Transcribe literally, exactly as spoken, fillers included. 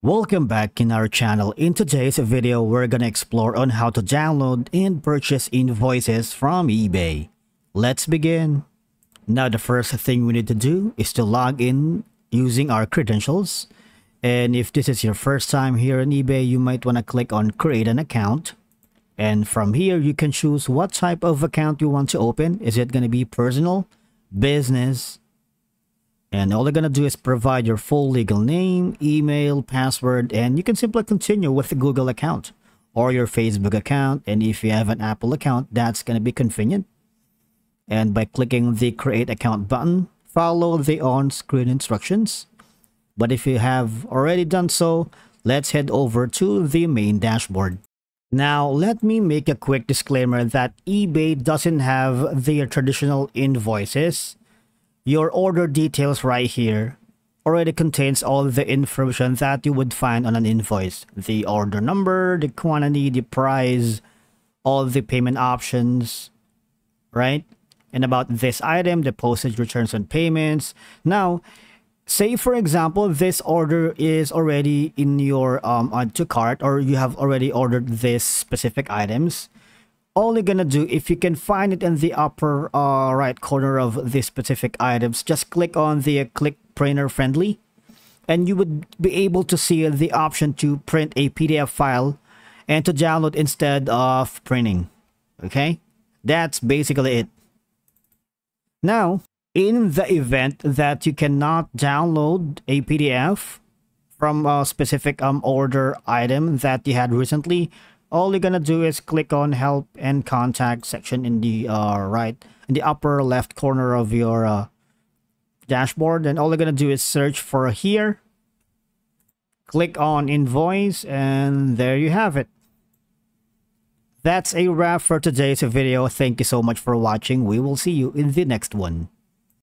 Welcome back in our channel. In today's video, we're gonna explore on how to download and purchase invoices from eBay. Let's begin. Now the first thing we need to do is to log in using our credentials. And if this is your first time here on eBay, you might want to click on create an account. And from here, you can choose what type of account you want to open. Is it gonna be personal, business? And all you're going to do is provide your full legal name, email, password, and you can simply continue with the Google account or your Facebook account. And if you have an Apple account, that's going to be convenient. And by clicking the Create Account button, follow the on-screen instructions. But if you have already done so, let's head over to the main dashboard. Now, let me make a quick disclaimer that eBay doesn't have their traditional invoices. Your order details right here already contains all the information that you would find on an invoice. The order number, the quantity, the price, all the payment options, right? And about this item, the postage, returns, and payments. Now, say for example, this order is already in your um, add to cart, or you have already ordered this specific items. All you're gonna do, if you can find it in the upper uh, right corner of the specific items, just click on the uh, click printer friendly, and you would be able to see the option to print a P D F file and to download instead of printing. Okay, that's basically it. Now, in the event that you cannot download a P D F from a specific um, order item that you had recently, all you're gonna do is click on help and contact section in the uh, right in the upper left corner of your uh, dashboard, and all you're gonna do is search for here, click on invoice, and there you have it. That's a wrap for today's video. Thank you so much for watching. We will see you in the next one.